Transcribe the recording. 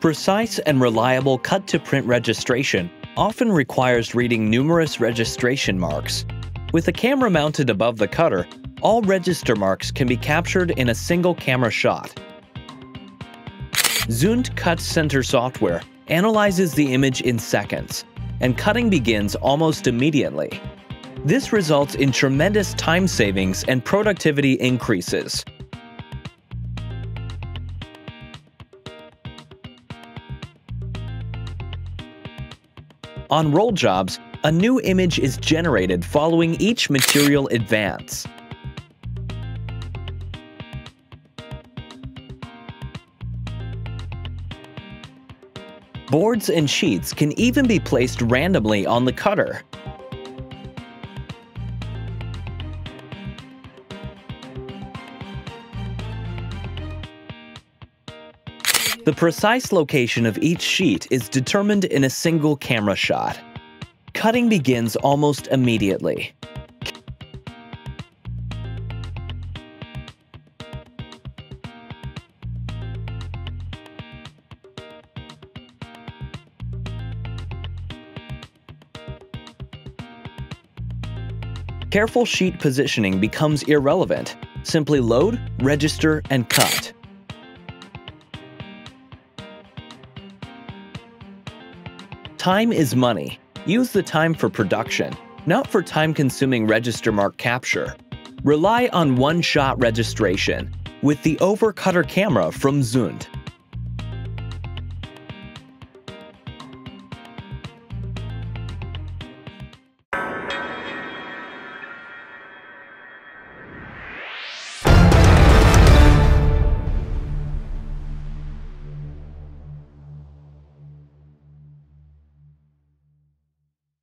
Precise and reliable cut-to-print registration often requires reading numerous registration marks. With a camera mounted above the cutter, all register marks can be captured in a single camera shot. Zünd Cut Center software analyzes the image in seconds, and cutting begins almost immediately. This results in tremendous time savings and productivity increases. On roll jobs, a new image is generated following each material advance. Boards and sheets can even be placed randomly on the cutter. The precise location of each sheet is determined in a single camera shot. Cutting begins almost immediately. Careful sheet positioning becomes irrelevant. Simply load, register, and cut. Time is money. Use the time for production, not for time-consuming register mark capture. Rely on one-shot registration with the overcutter camera from Zünd.